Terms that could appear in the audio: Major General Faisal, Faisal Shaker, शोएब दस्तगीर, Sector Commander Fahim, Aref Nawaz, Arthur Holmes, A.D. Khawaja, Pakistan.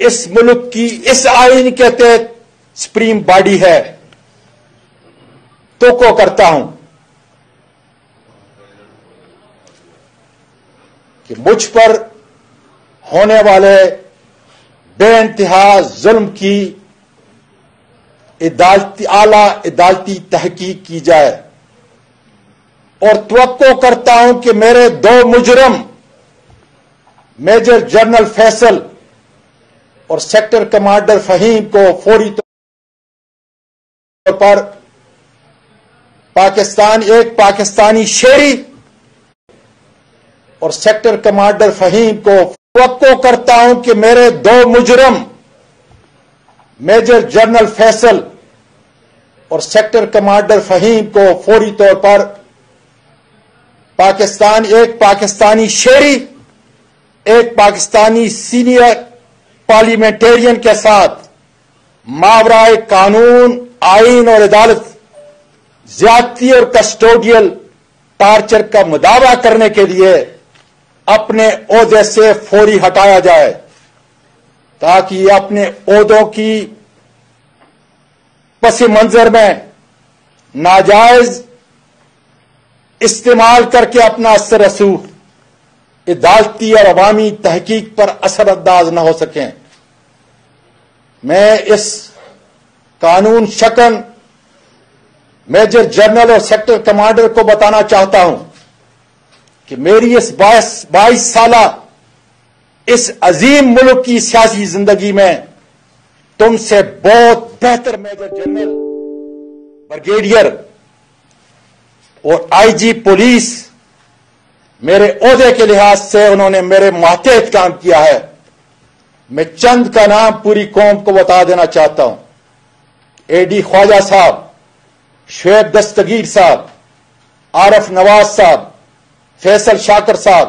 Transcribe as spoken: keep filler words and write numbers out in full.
इस मुल्क की इस आइन के तहत सुप्रीम बॉडी है, तो को करता हूं कि मुझ पर होने वाले बेइंतहा जुल्म की इदालती आला इदालती तहकीक की जाए और तो करता हूं कि मेरे दो मुजरम मेजर जनरल फैसल और सेक्टर कमांडर फहीम को फौरी तौर पर पाकिस्तान एक पाकिस्तानी शहरी और सेक्टर कमांडर फहीम को तो करता हूं कि मेरे दो मुजरम मेजर जनरल फैसल और सेक्टर कमांडर फहीम को फौरी तौर पर पाकिस्तान एक पाकिस्तानी शहरी एक पाकिस्तानी सीनियर पार्लियामेंटेरियन के साथ मावराए कानून आइन और अदालत ज्यादती और कस्टोडियल टार्चर का मुदावा करने के लिए अपने ओहदे से फौरी हटाया जाए ताकि अपने ओहदों की पस मंजर में नाजायज इस्तेमाल करके अपना असर रसूख अदालती और अवामी तहकीक पर असरअंदाज न हो सकें। मैं इस कानून शकन मेजर जनरल और सेक्टर कमांडर को बताना चाहता हूं कि मेरी इस बाईस साला इस अजीम मुल्क की सियासी जिंदगी में तुमसे बहुत बेहतर मेजर जनरल, ब्रिगेडियर और आईजी पुलिस मेरे ओहदे के लिहाज से उन्होंने मेरे मातहत काम किया है। मैं चंद का नाम पूरी कौम को बता देना चाहता हूं। ए डी ख्वाजा साहब, शोएब दस्तगीर साहब, आरफ नवाज साहब, फैसल शाकर साहब।